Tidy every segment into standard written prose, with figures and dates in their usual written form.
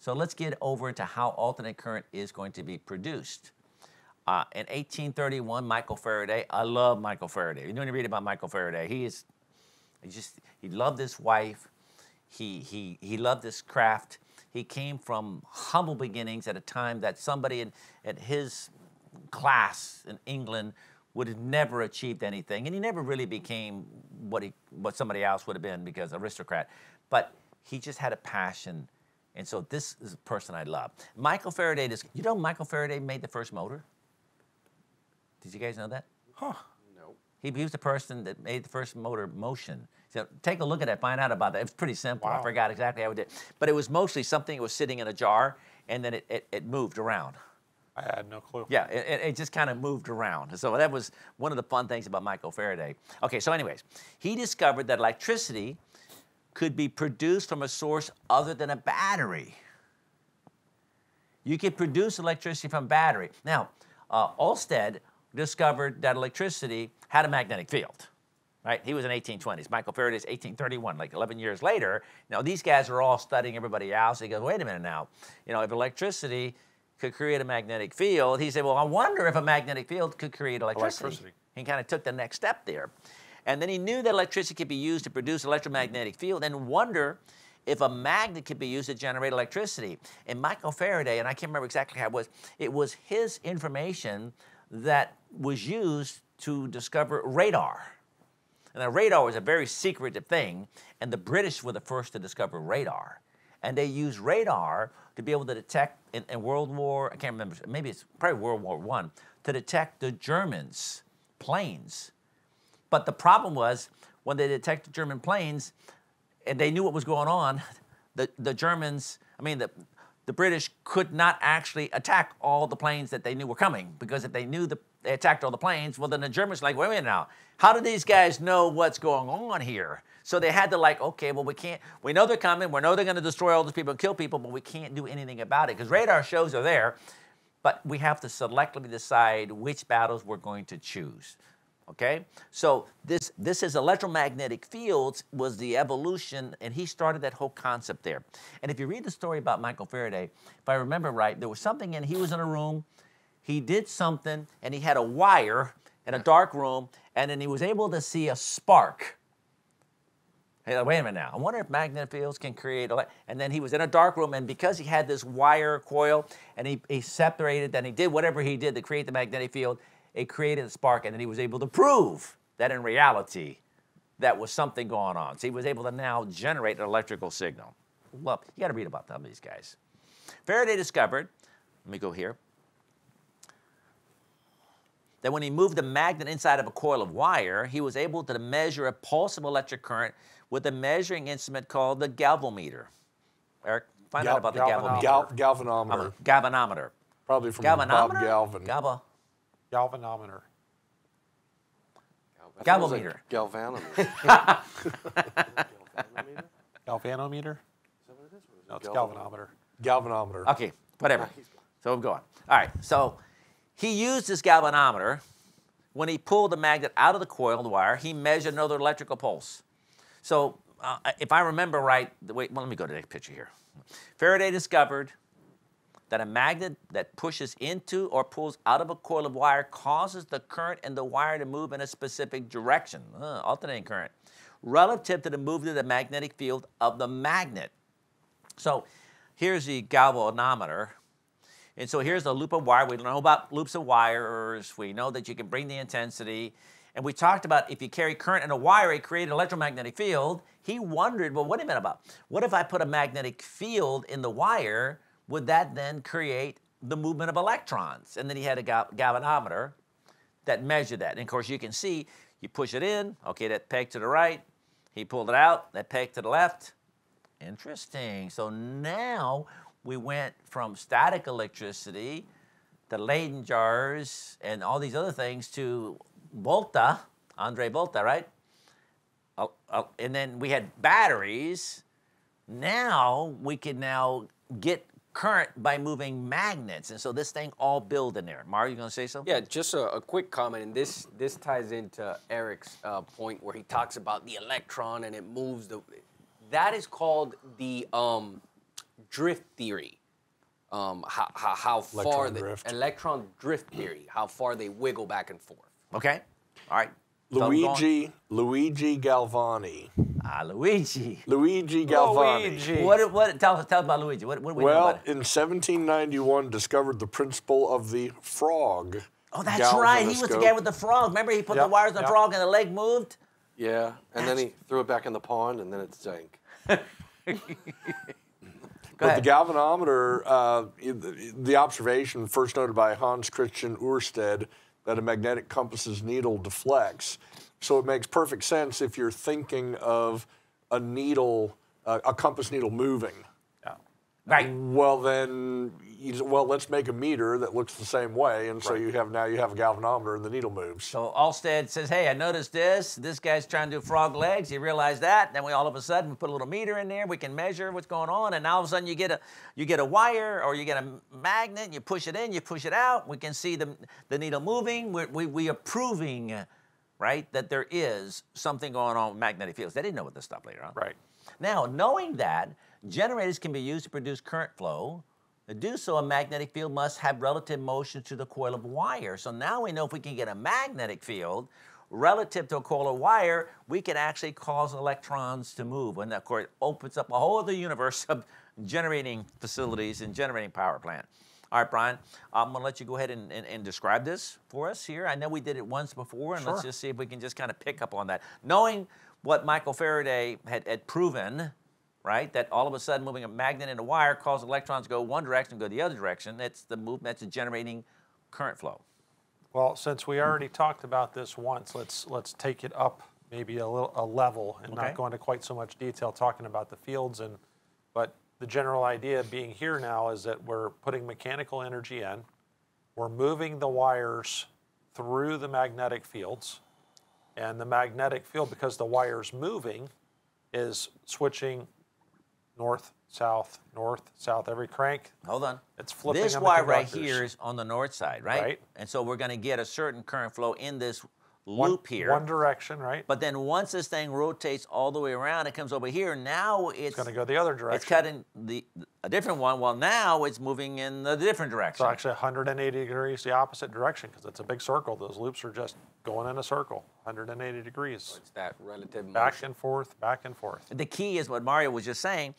So let's get over to how alternate current is going to be produced. In 1831, Michael Faraday, I love Michael Faraday. You know when you read about Michael Faraday, he loved his wife, he loved this craft. He came from humble beginnings at a time that somebody in his class in England would have never achieved anything. And he never really became what somebody else would have been because aristocrat, but he just had a passion. And so this is a person I love. Michael Faraday, you know Michael Faraday made the first motor? Did you guys know that? Huh. No. He was the person that made the first motor motion. So take a look at that, find out about that. It was pretty simple. Wow. I forgot exactly how it did. But it was mostly something that was sitting in a jar and then it moved around. I had no clue. Yeah, it just kind of moved around. So that was one of the fun things about Michael Faraday. Okay, so anyways, he discovered that electricity could be produced from a source other than a battery. You can produce electricity from battery. Now, Ørsted discovered that electricity had a magnetic field, right? He was in 1820s. Michael Faraday's 1831, like 11 years later. Now, these guys are all studying everybody else. He goes, wait a minute now. You know, if electricity could create a magnetic field, he said, well, I wonder if a magnetic field could create electricity. He kind of took the next step there. And then he knew that electricity could be used to produce electromagnetic field and wonder if a magnet could be used to generate electricity. And Michael Faraday, and I can't remember exactly how it was his information that was used to discover radar. And now, radar was a very secretive thing, and the British were the first to discover radar. And they used radar to be able to detect, in World War, I can't remember, maybe it's probably World War I, to detect the Germans' planes. But the problem was, when they detected German planes, and they knew what was going on, the British could not actually attack all the planes that they knew were coming, because if they knew they attacked all the planes, well, then the Germans were like, wait a minute now, how do these guys know what's going on here? So they had to like, okay, well, we know they're coming, we know they're gonna destroy all these people and kill people, but we can't do anything about it, because radar shows are there, but we have to selectively decide which battles we're going to choose. Okay, so this is electromagnetic fields was the evolution, and he started that whole concept there. And if you read the story about Michael Faraday, if I remember right, there was something he was in a room, he did something, and he had a wire in a dark room, and then he was able to see a spark. Hey, wait a minute now, I wonder if magnetic fields can create and then he was in a dark room, and because he had this wire coil, and he separated, and he did whatever he did to create the magnetic field, it created a spark, and then he was able to prove that in reality, that was something going on. So he was able to now generate an electrical signal. Well, you gotta read about these guys. Faraday discovered, let me go here, that when he moved a magnet inside of a coil of wire, he was able to measure a pulse of electric current with a measuring instrument called the galvanometer. Eric, find out about the galvanometer. Galvanometer. Galvanometer. Probably from Bob Galvin. Galvanometer. Galvanometer. Galvanometer. Galvanometer? No, it's galvanometer. Galvanometer. Okay, whatever. So I'm going. All right, so he used this galvanometer. When he pulled the magnet out of the coil of the wire, he measured another electrical pulse. So if I remember right, let me go to the next picture here. Faraday discovered that a magnet that pushes into or pulls out of a coil of wire causes the current in the wire to move in a specific direction, alternating current, relative to the movement of the magnetic field of the magnet. So here's the galvanometer. And so here's the loop of wire. We know about loops of wires. We know that you can bring the intensity. And we talked about if you carry current in a wire, it creates an electromagnetic field. He wondered, well, what do you mean about? What if I put a magnetic field in the wire? Would that then create the movement of electrons? And then he had a galvanometer that measured that. And of course, you can see, you push it in, okay, that peg to the right, he pulled it out, that peg to the left. Interesting. So now we went from static electricity to Leyden jars and all these other things to Volta, Andre Volta, right? And then we had batteries. Now we can now get current by moving magnets. And so this thing all built in there. Mario, you gonna say something? Yeah, just a quick comment, and this ties into Eric's point where he talks about the electron and it moves the... That is called the drift theory. How far the electron drift theory, how far they wiggle back and forth. Okay, all right. Luigi Galvani. Ah, Luigi. Luigi Galvani. Luigi. What? Tell us about Luigi. What do we know about it? In 1791, discovered the principle of the frog. Oh, that's right. He was the guy with the frog. Remember, he put the wires in the frog, and the leg moved. Yeah, and then he threw it back in the pond, and then it sank. But the galvanometer, the observation first noted by Hans Christian Ørsted that a magnetic compass's needle deflects. So it makes perfect sense if you're thinking of a needle, a compass needle moving. Yeah. Right. Well, then, let's make a meter that looks the same way, and so now you have a galvanometer and the needle moves. So Ørsted says, hey, I noticed this. This guy's trying to do frog legs. You realize that? Then we all of a sudden we put a little meter in there. We can measure what's going on, and now all of a sudden you get a wire or you get a magnet. And you push it in, you push it out. We can see the needle moving. We are proving, right, that there is something going on with magnetic fields. They didn't know what this stuff later on. Right. Now, knowing that, generators can be used to produce current flow. To do so, a magnetic field must have relative motion to the coil of wire. So now we know if we can get a magnetic field relative to a coil of wire, we can actually cause electrons to move. And of course, it opens up a whole other universe of generating facilities and generating power plant. All right, Brian, I'm going to let you go ahead and describe this for us here. I know we did it once before, and let's just see if we can just kind of pick up on that. Knowing what Michael Faraday had proven, right, that all of a sudden moving a magnet in a wire causes electrons to go one direction and go the other direction. That's the movement that's generating current flow. Well, since we already talked about this once, let's take it up maybe a level and not go into quite so much detail talking about the fields, but the general idea being here now is that we're putting mechanical energy in, we're moving the wires through the magnetic fields, and the magnetic field, because the wire's moving, is switching north, south, every crank. Hold on. It's flipping on the conductors. This wire right here is on the north side, right? Right. And so we're going to get a certain current flow in this loop here. One direction, right? But then once this thing rotates all the way around, it comes over here. Now it's going to go the other direction. It's cutting a different one. Well, now it's moving in a different direction. So actually 180 degrees the opposite direction, because it's a big circle. Those loops are just going in a circle, 180 degrees. So it's that relative motion. Back and forth, back and forth. The key is what Mario was just saying.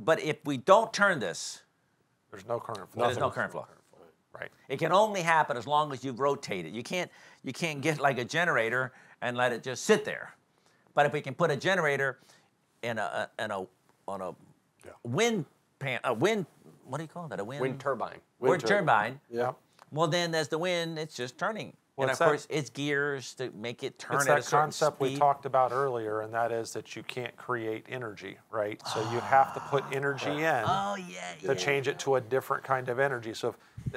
But if we don't turn this, there's no current flow. There's no current flow. Right. It can only happen as long as you rotate it. You can't get like a generator and let it just sit there. But if we can put a generator on a wind turbine. Yeah. Well, then as the wind, it's just turning. Well, and of course, it's gears to make it turn. It's that concept we talked about earlier, and that is that you can't create energy, right? So you have to put energy in to change it to a different kind of energy. So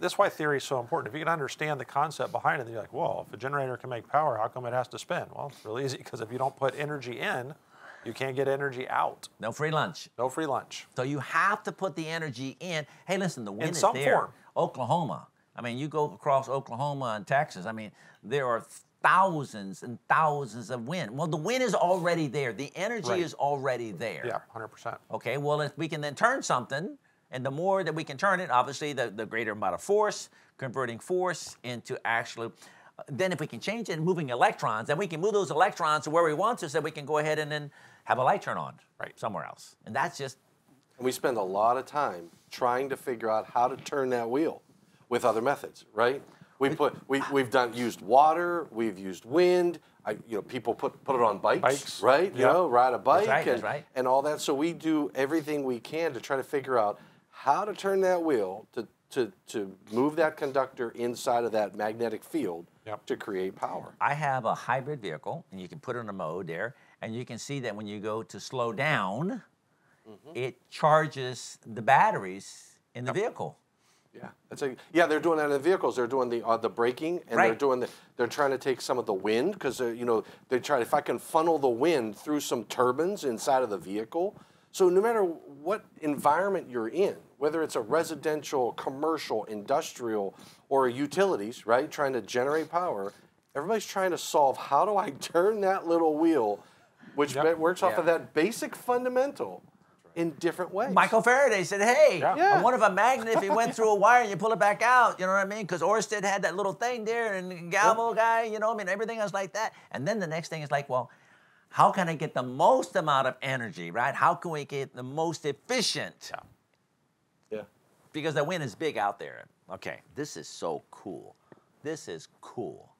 that's why theory is so important. If you can understand the concept behind it, then you're like, well, if a generator can make power, how come it has to spin? Well, it's really easy, because if you don't put energy in, you can't get energy out. No free lunch. No free lunch. So you have to put the energy in. Hey, listen, the wind is there. In some form. Oklahoma. I mean, you go across Oklahoma and Texas, I mean, there are thousands and thousands of wind. Well, the wind is already there. The energy is already there. Yeah, 100%. Okay, well, if we can then turn something, and the more that we can turn it, obviously, the greater amount of force, converting force into actually, then if we can change it and moving electrons, then we can move those electrons to where we want to, so we can go ahead and then have a light turn on somewhere else. And that's just... And we spend a lot of time trying to figure out how to turn that wheel. With other methods, right? We've used water, we've used wind. People put it on bikes, right? Yep. You know, ride a bike and all that. So we do everything we can to try to figure out how to turn that wheel to move that conductor inside of that magnetic field to create power. I have a hybrid vehicle, and you can put it in a mode there, and you can see that when you go to slow down, it charges the batteries in the vehicle. Yeah, they're doing that in the vehicles. They're doing the braking, and they're trying to take some of the wind, because they try. If I can funnel the wind through some turbines inside of the vehicle, so no matter what environment you're in, whether it's a residential, commercial, industrial, or utilities, right, trying to generate power, everybody's trying to solve how do I turn that little wheel, which works off of that basic fundamental in different ways. Michael Faraday said, hey, what if a magnet, if it went through a wire and you pull it back out, you know what I mean? Because Ørsted had that little thing there and Galvo guy, you know what I mean? Everything else like that. And then the next thing is like, well, how can I get the most amount of energy, right? How can we get the most efficient? Yeah. Because the wind is big out there. Okay, this is so cool. This is cool.